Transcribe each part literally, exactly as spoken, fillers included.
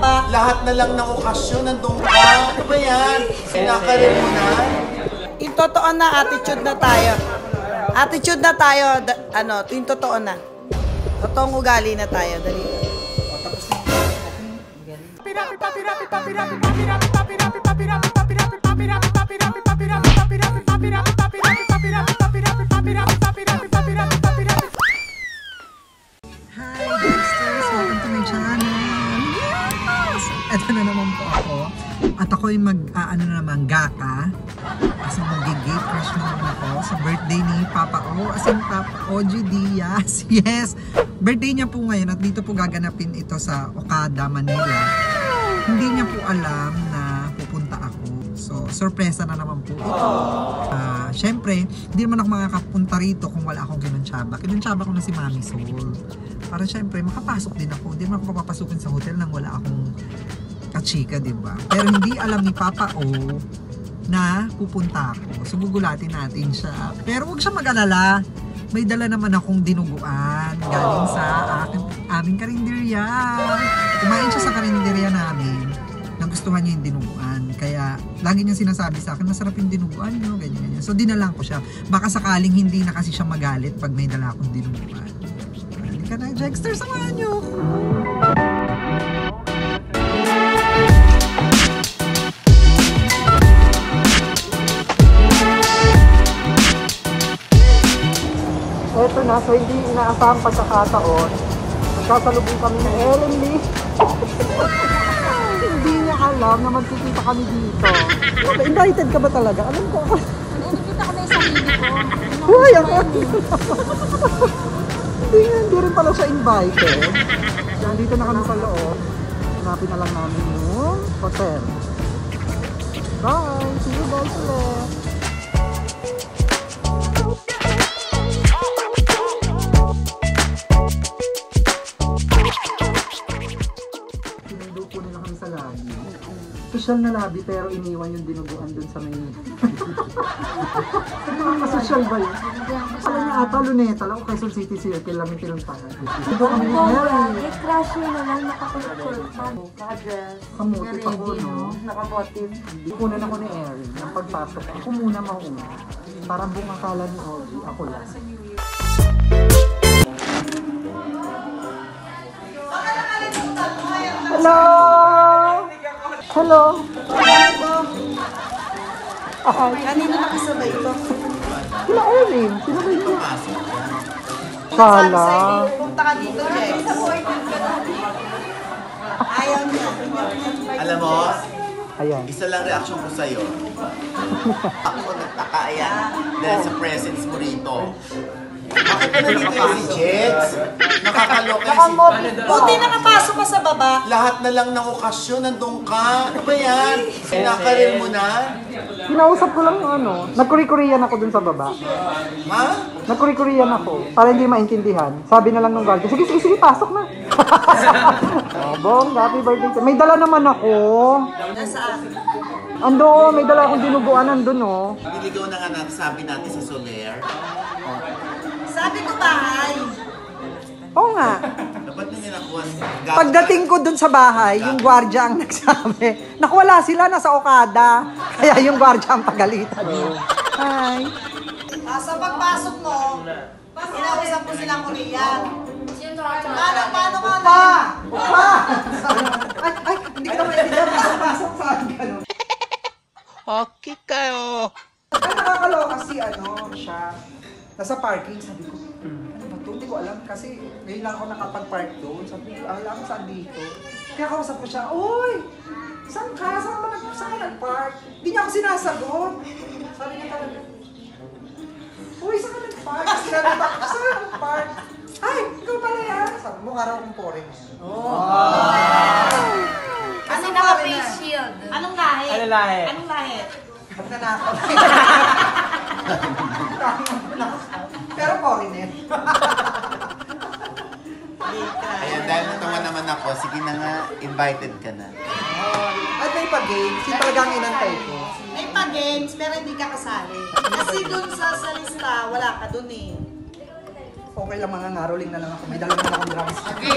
pa. Lahat na lang ng okasyon, nandun ka. Ano ba yan? Sinakarin mo na. Yung totoo na, attitude na tayo. Attitude na tayo, ano, yung totoo na. Totoong ugali na tayo, dali. Tapos na. Pirapi, papi, rapi, papi, rapi, papi, rapi, papi, rapi, papi, rapi, papi, rapi, papi, rapi, papi, rapi, papi, rapi, papi, rapi, papi, rapi, papi, rapi, papi, rapi, papi, rapi, papi, rapi, papi, rapi, papi, rapi, papi, rapi. Hi, gangsters! Welcome to my channel! Yes! Eto na naman po ako. At ako'y mag-aano na naman, gata. As in, mag-gay fresh na naman ako sa birthday ni Papa O. As in, Papa Ogie Diaz. Yes! Birthday niya po ngayon at dito po gaganapin ito sa Okada, Manila. Hindi niya po alam na pupunta ako. So, sorpresa na naman po ito. Uh, Siyempre, hindi naman ako makakapunta rito kung wala akong kinontsaba. Kinontsaba ko na si Mami Soul. Para syempre, makapasok din ako. Hindi naman ako papapasukin sa hotel nang wala akong kachika, diba? Pero hindi alam ni Papa O na pupunta ako. So, gugulatin natin siya. Pero huwag siya mag-alala. May dala naman akong dinuguan. Galing sa akin, aming karinderya. Kumain siya sa karinderya namin. Nagustuhan niya yung dinuguan. Kaya, lagi niya sinasabi sa akin, masarap yung dinuguan niyo. Ganyan, ganyan. So, dinalang ko siya. Baka sakaling hindi na kasi siya magalit pag may dala akong dinuguan. Ka na, Jexter, samahan niyo. Eto na, so hindi inaasahang pagkakataon. Magkasalubong kami ng L and D. Hindi niya alam na magkikita kami dito. Invited ka ba talaga? Alam ko. Nakikita ko na yung sarili ko. Uy, ako. Hindi nga, hindi rin pala siya invited. Yan, dito na kami sa loob. Hanapin na lang namin yung hotel. Bye! See you guys ulit! Pinundo po nila kami sa lobby. Social na lobby pero iniwan yung dinuguan dun sa may... Masosyal ba yun? Alam niya ata, luneta lang. Quezon City Circle lang yung pinuntahan. Ito kami ni Erin. May crusher naman, nakakulot-kulotan. Naka-dress. Kamutit ako, no? Nakamotive. Kunan ako ni Erin. Ang pagpasok, ako muna mauna. Parang bumakala ni Ogie, ako lang. Hello! Hello! Ay, kanina nakasabay ito. Sila Erin, sila ba ito? Sala. Punta ka dito, Jex. Ayaw niya. Alam mo, ayan. Isa lang reaction ko sa'yo. Ako nagtaka, ayan, dahil sa presence mo rito. Bakit na dito yung si Jex? Nakakaloka yung si... Buti nakapasok ka sa baba. Lahat na lang ng okasyon, nandun ka. Ano ba yan? Sinakarin mo na? Kinausap ko lang yung ano. Nagkuri-kurian ako dun sa baba. Ha? Nagkuri-kurian ako. Para hindi maintindihan. Sabi na lang nung guard. Sige, sige, sige, pasok na. Bong, happy birthday. May dala naman ako. Nasaan? Ando, may dala akong dinuguan. Nandun, oh. Niligaw na nga natin, sabi natin sa Solaire. Sabi ko bahay. Oo nga. Dapat na nilakuha. Pagdating ko dun sa bahay, yung gwardiya ang nagsabi. Nakuwala sila, nasa Okada. Kaya yung gwardiya ang pagalitan. Hi. Ah, sa pagpasok mo, inausap mo silang Korean. Paano, paano ka na? Pa! Pa! Ay, ay, hindi ko naman hindi na pasok sa akin ka nun. Okay kayo. Ay, nakakaloka si ano siya. Nasa parking, sabi ko, ano ba ito? Hindi ko alam kasi ngayon lang ako nakapag-park doon. Sabi ko, alam ko saan dito. Kaya kausap ko siya, uy! Saan ka? Saan ba nag-park? Hindi niya ako sinasagot. Sabi niya talaga, uy, saan ka nag-park? Sinagot ako, saan ka nag-park? Ay, ikaw pala yan! Sabi mo, mukha raw akong foreign. Kasi naka-face shield. Anong lahi? Anong lahi? Anong lahi? Ba't na nakapag? Pero foreigner. Ayan, dahil natawa naman ako, sige na nga, invited ka na. At may pa-games, yun talaga ang inantay ko. May pa-games, pero hindi ka kasali. Kasi dun sa, sa lista, wala ka dun eh. Okay lang, mga ngaroling na lang ako. May dalang na akong drums. Okay!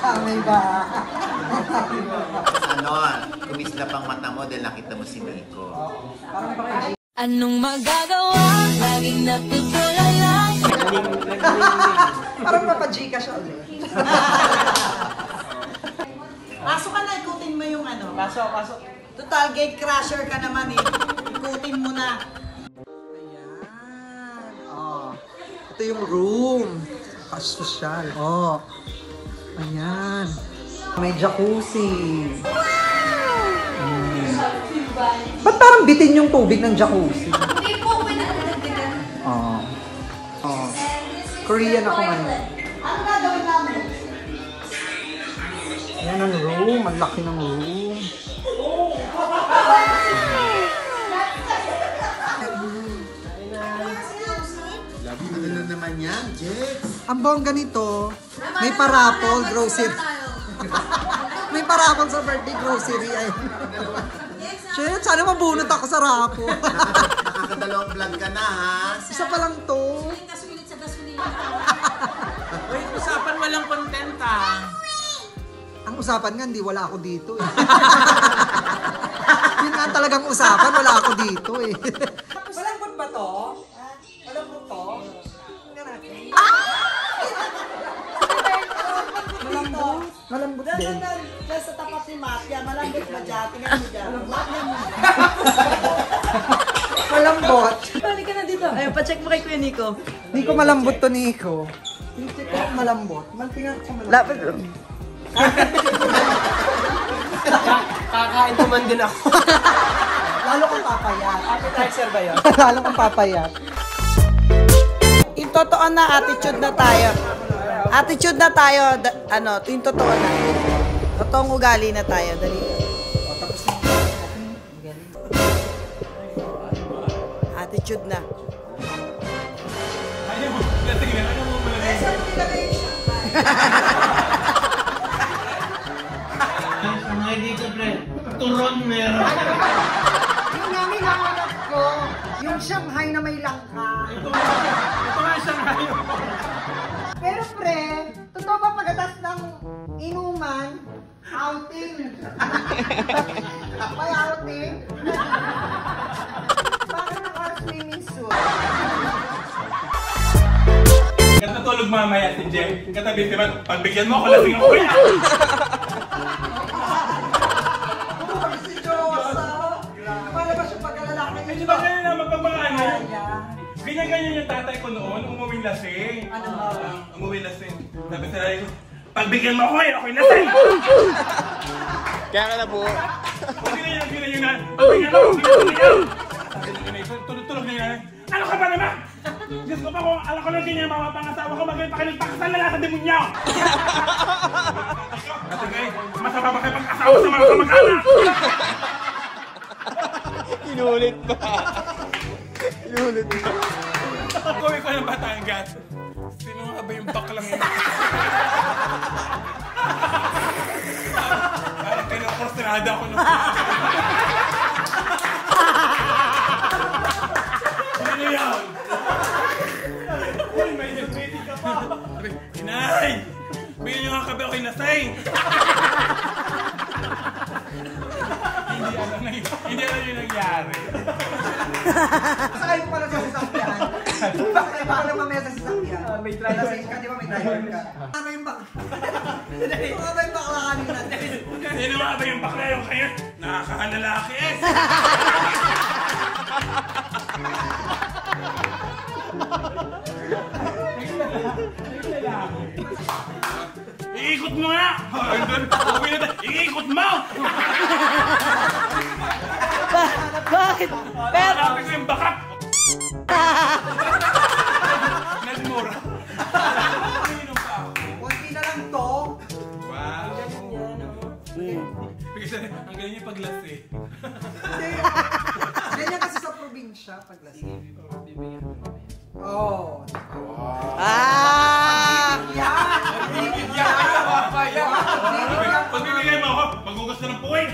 Samay ba? Samay ba? Ano, kumisla pang mata mo dahil nakita mo si Miko. Oo. Parang baka anong magagawa? Laging nagtutulala. Parang mapajika siya ulit. Pasok ka na, ikutin mo yung ano. Pasok, pasok. Total gate crusher ka naman eh. Ikutin mo na. Ayan. Oh. Ito yung room. Kasosyal. Oh. Ayan. May jacuzzi. Wow! Hmm. Ba't parang bitin yung tubig ng jacuzzi? Hindi po, pinagdagdagan. Oo. Oo. Korean ako ngayon. Ano na gawin namin? Ayan ang room. Ang laki ng room. Ano na naman yan, Jex? Ang bongga nito, may parapol grocery. May parapol sa birthday grocery. Jex, sana mabunot ako sa rapo. Nakakadalawang vlog ka na, ha? Isa pa lang to. Kasulit sa gasolina. Wait, usapan walang content, ha? Ang usapan nga, hindi wala ako dito, eh. Yun nga talagang usapan, wala ako dito, eh. Walang bot ba to? Walang bot to? Tingnan natin. Malambot? Malambot din. Diyan sa tapat ni Matya, malambot ba dyan? Tingnan mo dyan. Malambot. Balik ka na dito. Ayun, pacheck mo kay Kuya Nico. Hindi ko malambot to, Nico. Hindi ko malambot. Malambot ko malambot. Kakain tuman din ako. Lalo kong papayat. Appetizer ba yun? Lalo kong papayat. Yung totoo na attitude na tayo. Attitude na tayo. Ano, yung totoo na. Totoong ugali na tayo. Dali. Attitude na. Ayaw mo. Ayaw mo. Eh, saan mo nila kayo siya? Turong meron. Yung nga minahanap ko, yung Shanghai na may langka. Ito nga yung Shanghai. Pero pre, totoo ba pagkatas ng inuman, outing? May outing? Baka naka-swimming suit. Katutulog mamaya si Jem. Katabi, di ba? Pagbigyan mo ako lasing ako yan. Ganyan-ganyan yung tatay ko noon, umuwi lasing. Ano ba? Uh, umuwi lasing. Sabi sa tatay ko, pagbigyan mo ako eh, ako'y lasing! Kaya ka na po. Hindi na yun, hindi na yun na. Pagbigyan mo ako, hindi na yun. Tulog-tulog na yun. Ano ka ba naman? Diyos ko pa kung alam ko lang ganyan yung mga pangasawa ko, magayon pa kayo nagpakasal na lang sa demonyo! Kasi ngayon, masama ba kayo pag-asawa sa mga kamag-anak? Inulit ba? Inulit ba? Kuwi ko ng Batangas. Sino nga ba yung baklang yun? Parang kinaportrada ako nung... Ano yun? Uy, may nag-meeting ka pa! Inay! Bigyan nyo nga kabi ako'y nasay! Hindi alam na yun. Hindi alam yung nangyari. Saan ko pala sa sasakyan? Bakit baka naman may sa sasakyan? May driver ka, di ba may driver ka? Ano yung bakla? Ano ba yung bakla kanina? Sino nga ba yung bakla yung kayo? Nakakalalaki eh! Iikot mo nga! Iikot mo! Bakit? Pero... Nakapin ko yung baka! Nagmura. Nainom pa ako. Kunti na lang to. Wow. Ang ganyan yung paglasi. Ganyan kasi sa probinsya, paglasi. Oh. Ah! Yan! Bibigyan ka na papaya! Pag bibigyan mo ako, magugas na ng puwing!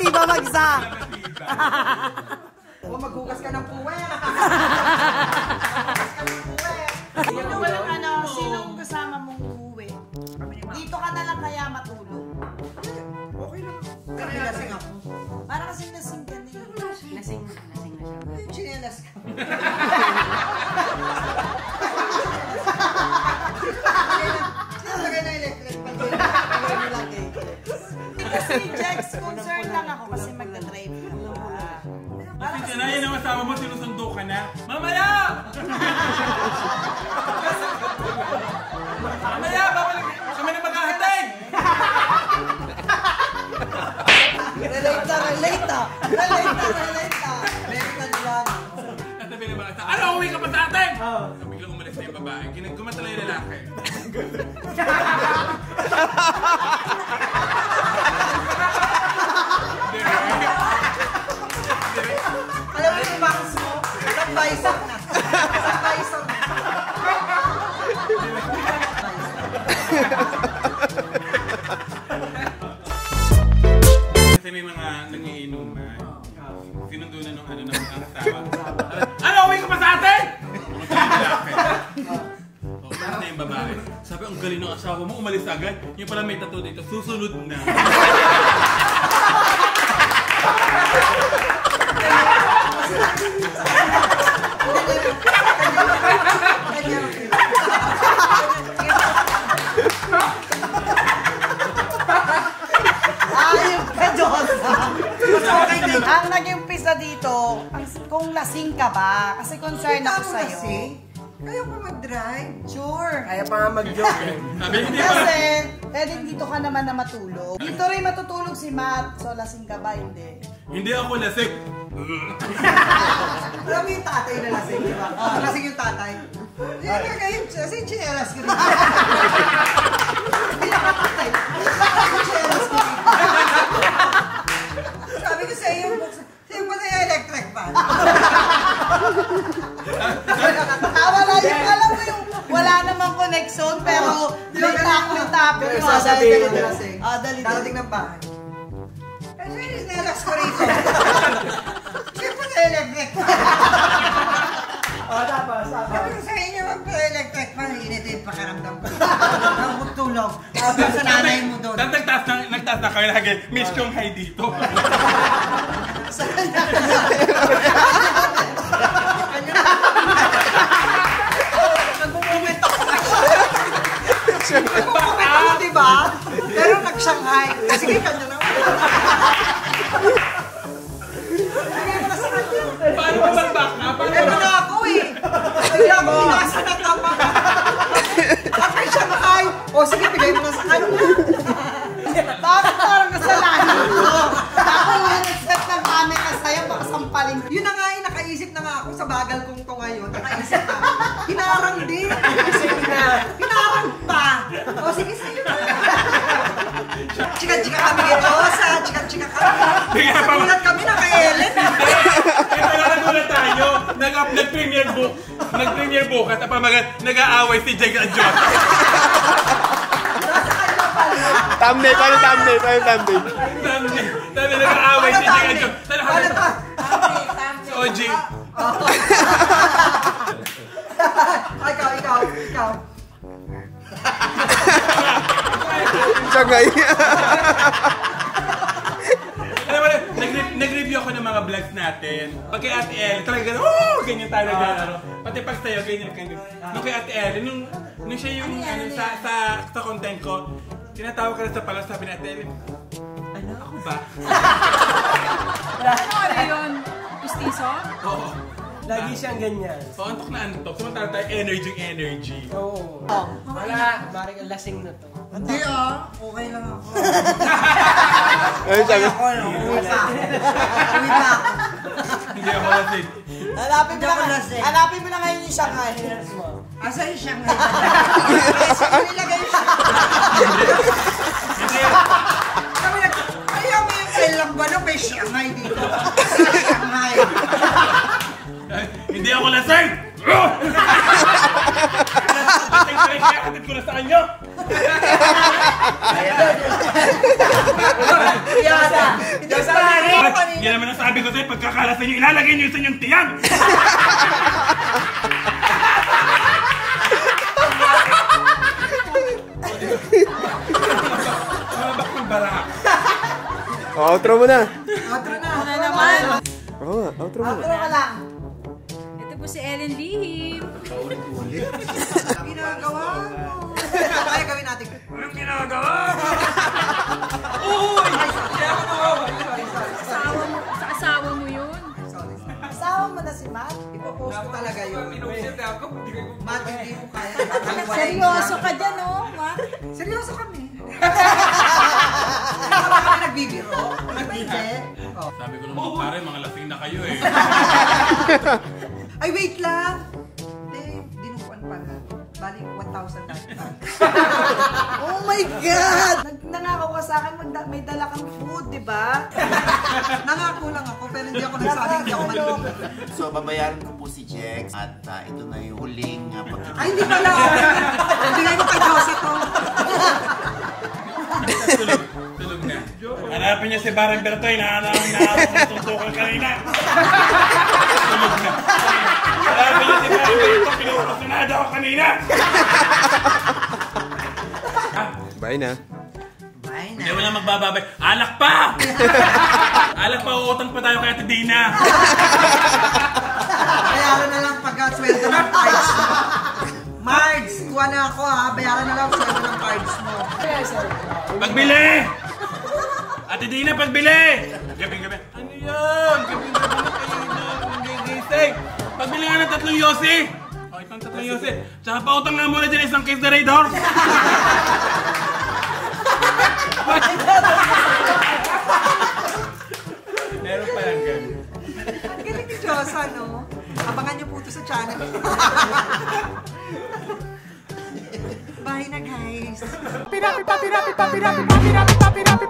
Hindi babagsak. O maghugas ka ng puwer. Maghugas ka ng puwer. Sino walang ano, sinong kasama mong uwi? Dito ka na lang kaya matulog. Okay lang. Kasi lasing ako. Para kasing lasing ka na yun. Lasing na siya. Chinelas ka. Kasi Jax, concern lang ako kasi magta-drive ka. Kasi na yun ang asawa mo, sinusundo ka na. Mamaya! Mamaya, babalik kami na maghahatid! Relate na, relate na! Relate na, relate na! Relate na lang. Natabi na ba? Ano, uwi ka pa sa atin? Biglang umalis na yung babae. Gumantala yung lalaki. Alam mo yung bangs mo? Sambaisap na. Sambaisap na. Kasi may mga nangiinom na sinundunan ng ano ng ang asawa. Ano, uwi ka pa sa atin? Ano na yung babae? Sabi, ang galing ng asawa mo, umalis agad. Yung pala may tattoo dito, susunod na. Ayun ka, Diyosa! Ang naging pisa dito, kung lasing ka ba? Kasi concern ako sa'yo. Kaya pa mag-drive? Sure. Kaya pa nga mag-joke. Kasi, pwede dito ka naman na matulog. Dito rin matutulog si Matt. So, lasing ka ba? Hindi. Hindi ako lasing. Alam mo yung tatay na lasing, di ba? Lasing yung tatay. Hindi ka kayo, kasi yung chinelas ka rin. Hindi ako tatay. Yung chinelas ka rin. Sabi ko sa'yo, sa'yo pa sa'yo electric fan. Alam mo yung wala namang connection, pero may tapin yung mga dalitin ng lasing. Dalitin ng bahay. Kasi yung chinelas ko rin. Electric pa. O, tapos, tapos. Sabi sa inyo, magpa-electric pa. Hinito yung pakiramdam ko. Ang tulog. Tapos sa nanay mo doon. Tapos nagtaas na kayo lagi, miss kong hi dito. Saan na? Nagbubumet ako. Nagbubumet ako, diba? Pero nag-Shanghai. Sige, kanya na. Paano ba mag-back up? Ewan na ako eh! Kaya ako inasa na tapak! After siya nakay! O sige, bigay mo na sa kanya! Bakit parang kasalanan ko? Ako nga nag-set ng kami ka sa'yo, baka sampalin. Yun na nga eh, nakaisip na nga ako sa bagal kong to ngayon. Nakaisip na. Hinarang din! Hinarang pa! O sige, sa'yo na! Chika-chika kami ito sa chika-chika kami. Nagulat kami na kay Ellen. Ito na nagulat tayo. Nag-premiere book. Nag-premiere book at apamagat nag-aaway si Jake at John. Nasa kanila pala. Thumbnail. Paano thumbnail? Paano thumbnail? Thumbnail. Thumbnail. Nag-aaway si Jake at John. Paano to? Thumbnail. Thumbnail. O J. Ikaw, ikaw, ikaw. Siya ngayon. Nag-review ako ng mga vlogs natin. Pag kay Ate Ellen, talaga gano'n, oh! Ganyan tayo naglalaro. Pati pag sa'yo, ganyan, ganyan. Nung kay Ate Ellen, nung, nung siya yung ano, sa, sa, sa content ko, tinatawag ka na sa pala, sabi ni Ate Ellen, ano ako ba? Ano ano yun? Pustiso? Oo. Lagi siyang ganyan. So, antok na antok. Sumantala tayo, energy yung energy. Oo. Wala, parang lasing na to. Hindi ah. Okay lang ako. Okay ako, no? Uwi pa ako. Uwi pa ako. Hindi ako lasing. Hanapin mo na ngayon yung Shanghai. Asa yung Shanghai? Asa yung nilagay yung Shanghai? Ayaw mo yung kailang ba na may Shanghai dito? Sa Shanghai. Hindi ako lasing! Lasing ko rin kaya kapit ko na sa anyo! Yata! Hindi sa rin! Yan naman ang sabi ko sa'yo, pagkakalasin nyo, ilalagay nyo sa inyong tiyan! Outro mo na! Outro na! Outro na naman! Oo, outro mo na! Outro ka lang! Ito po si L and D! Paulit-ulit! Ginagawa mo! Kaya gawin natin! Anong ginagawa mo? Uy! Kaya ako nawawa! Asawa mo! Sa asawa mo yun? Asawa mo na si Matt? Ipopost ko talaga yun! Matt, hindi mo kaya! Seryoso ka dyan oh, Matt! Seryoso kami! Nagbibiro? Nagbibiro? Sabi ko naman, pare, mga lasing na kayo eh. Ay, wait lang! Hindi, dinukuan pa na. Balik, one thousand. Oh my God! Nangako ka sa akin, may dala kang food, di ba? Nangako lang ako, pero hindi ako nagsabi, hindi ako malong. So, babayaran ko po si Jex at ito na yung huling pagkakita. Ay, hindi pala! Hindi nga yung pagkakasa to. Tulog, tulog na. Hanapin niya si Barang Bertoy, nahanapin na ako ng tutukan kanina. Tulog na. Hanapin niya si Barang Bertoy, pinukusunada ako kanina. Bye na. Bye na. Hindi mo lang magbababay. Alak pa! Alak pa, uutang pa tayo kaya today na. Bayaran na lang pagka-sweldo ng pipes mo. Marge, kuha na ako ha. Bayaran na lang sweldo ng pipes mo. Pagbili! Ate Dina, pagbili! Gabi-gabi. Ano yun? Gabi-gabi na kayo na magigising. Pagbili nga ng tatlong yosi. O, oh, itong tatlong yosi. Tsaka pautang nga muna dyan isang case na radar. Meron pa lang ganun. Ang galing ni Diyosa, no? Abangan niyo po ito sa channel. Bye na guys. Pirapi papi rapi papi rapi papi rapi papi rapi